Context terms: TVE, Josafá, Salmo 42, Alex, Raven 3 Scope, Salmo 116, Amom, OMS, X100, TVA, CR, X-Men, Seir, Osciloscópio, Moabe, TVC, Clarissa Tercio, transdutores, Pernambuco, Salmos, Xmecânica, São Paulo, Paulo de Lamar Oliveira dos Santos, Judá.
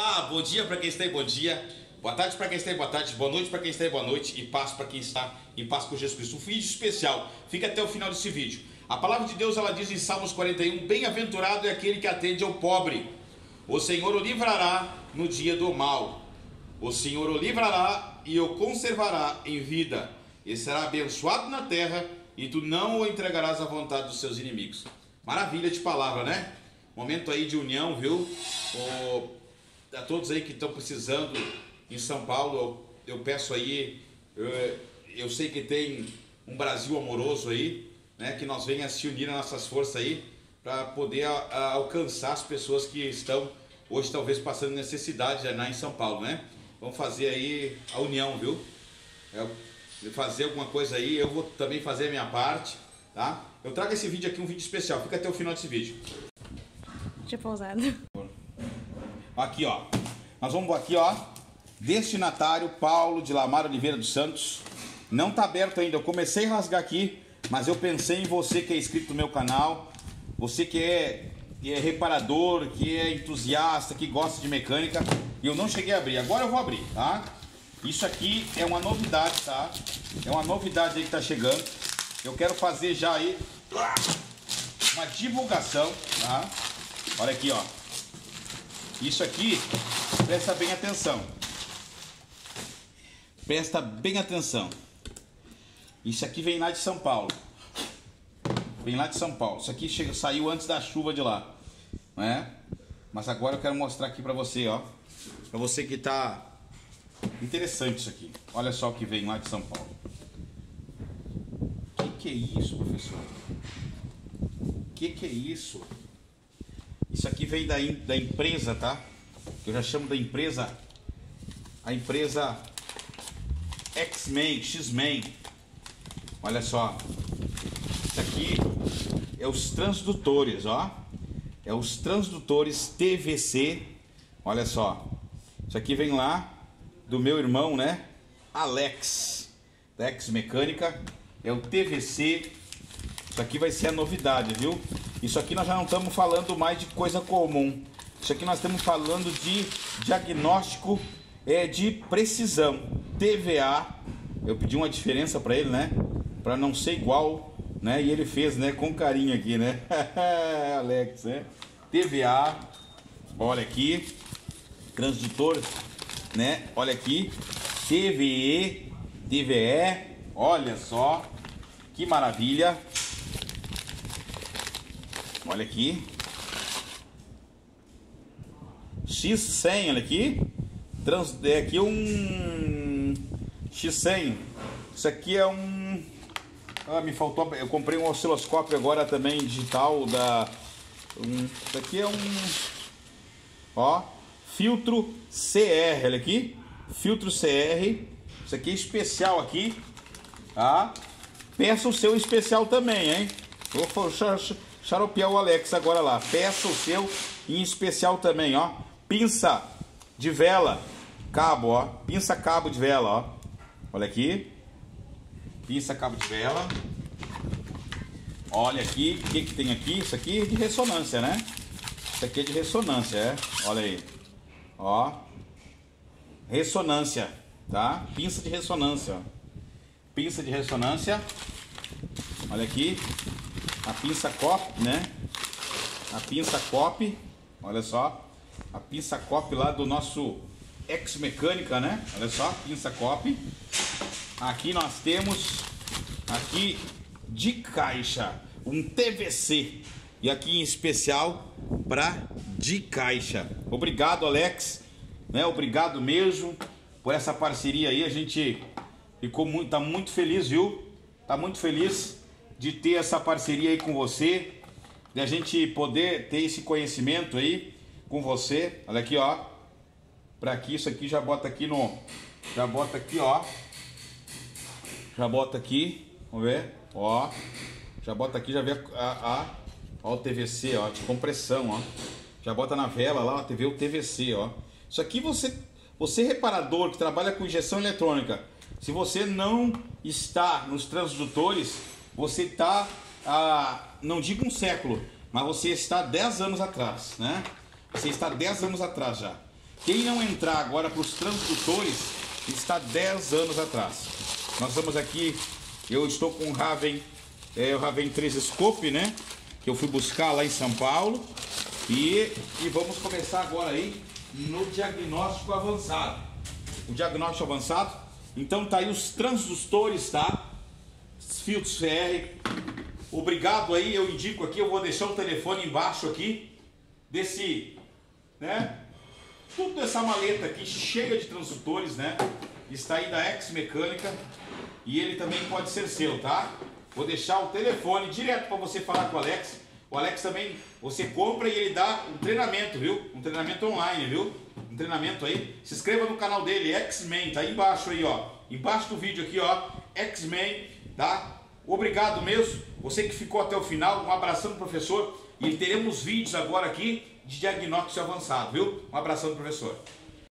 Olá, bom dia para quem está aí, bom dia. Boa tarde para quem está aí, boa tarde. Boa noite para quem está aí, boa noite. E paz para quem está em paz com Jesus Cristo. Um vídeo especial. Fica até o final desse vídeo. A palavra de Deus, ela diz em Salmos 41, bem-aventurado é aquele que atende ao pobre. O Senhor o livrará no dia do mal. O Senhor o livrará e o conservará em vida. Ele será abençoado na terra e tu não o entregarás à vontade dos seus inimigos. Maravilha de palavra, né? Momento aí de união, viu? A todos aí que estão precisando em São Paulo, eu peço aí, eu sei que tem um Brasil amoroso aí, né? Que nós venha se unir as nossas forças aí para poder alcançar as pessoas que estão hoje talvez passando necessidade lá em São Paulo, né? Vamos fazer aí a união, viu? Fazer alguma coisa aí, eu vou também fazer a minha parte, tá? Eu trago esse vídeo aqui, um vídeo especial, fica até o final desse vídeo. Tinha pausado. Aqui, ó, nós vamos aqui, ó, destinatário Paulo de Lamar Oliveira dos Santos. Não tá aberto ainda, eu comecei a rasgar aqui, mas eu pensei em você que é inscrito no meu canal, você que é reparador, que é entusiasta, que gosta de mecânica, e eu não cheguei a abrir, agora eu vou abrir, tá? Isso aqui é uma novidade, tá? É uma novidade aí que tá chegando. Eu quero fazer já aí uma divulgação, tá? Olha aqui, ó. Isso aqui, presta bem atenção. Presta bem atenção. Isso aqui vem lá de São Paulo. Vem lá de São Paulo. Isso aqui saiu antes da chuva de lá, né? Mas agora eu quero mostrar aqui pra você, ó. Pra você que tá... Interessante isso aqui. Olha só o que vem lá de São Paulo. Que é isso, professor? Que é isso? Isso aqui vem da empresa, tá? Eu já chamo da empresa... A empresa... X-Men, X-Men. Olha só. Isso aqui é os transdutores, ó. É os transdutores TVC. Olha só. Isso aqui vem lá... do meu irmão, né? Alex, da Xmecânica, é o TVC. Isso aqui vai ser a novidade, viu? Isso aqui nós já não estamos falando mais de coisa comum. Isso aqui nós estamos falando de diagnóstico de precisão. TVA, eu pedi uma diferença para ele, né? Para não ser igual, né? E ele fez, né? Com carinho aqui, né? Alex, né? TVA, olha aqui, transdutor, né? Olha aqui, TVE, TVE, olha só, que maravilha. Olha aqui, X100, olha aqui, aqui um X100, isso aqui é um, me faltou, eu comprei um osciloscópio agora também digital, isso aqui é um, ó, filtro CR, olha aqui, filtro CR, isso aqui é especial aqui, tá? Peça o seu especial também, hein? Vou xaropear o Alex agora lá, peça o seu em especial também, ó, pinça de vela, cabo, ó, pinça cabo de vela, ó, olha aqui, pinça cabo de vela, olha aqui, o que que tem aqui? Isso aqui é de ressonância, né? Isso aqui é de ressonância, é, olha aí. Ó, ressonância, tá? Pinça de ressonância, ó. Pinça de ressonância, olha aqui, a pinça COP, né? A pinça COP, olha só, a pinça COP lá do nosso Xmecânica, né? Olha só, pinça COP. Aqui nós temos, aqui de caixa, um TVC. E aqui em especial para de caixa. Obrigado, Alex, né? Obrigado mesmo por essa parceria aí. A gente ficou muito, tá muito feliz, viu? Tá muito feliz de ter essa parceria aí com você, de a gente poder ter esse conhecimento aí com você. Olha aqui, ó. Para aqui, isso aqui já bota aqui no, já bota aqui, ó. Já bota aqui, vamos ver, ó. Já bota aqui, já vê a ó, o TVC, ó, de compressão, ó. Já bota na vela lá, ó, TV, o TVC, ó. Isso aqui você reparador que trabalha com injeção eletrônica, se você não está nos transdutores, você está, não digo um século, mas você está 10 anos atrás, né? Você está 10 anos atrás já. Quem não entrar agora para os transdutores está 10 anos atrás. Nós estamos aqui, eu estou com o Raven 3 Scope, né? Que eu fui buscar lá em São Paulo. E vamos começar agora aí no diagnóstico avançado. O diagnóstico avançado, então tá aí os transdutores, tá? Filtros CR. Obrigado aí, eu indico aqui, eu vou deixar o telefone embaixo aqui desse, né? Tudo essa maleta aqui cheia de transdutores, né? Está aí da Xmecânica e ele também pode ser seu, tá? Vou deixar o telefone direto para você falar com o Alex. O Alex também, você compra e ele dá um treinamento, viu? Um treinamento online, viu? Um treinamento aí. Se inscreva no canal dele, X-Men, tá aí embaixo aí, ó. Embaixo do vídeo aqui, ó. X-Men, tá? Obrigado mesmo. Você que ficou até o final, um abração do professor. E teremos vídeos agora aqui de diagnóstico avançado, viu? Um abração do professor.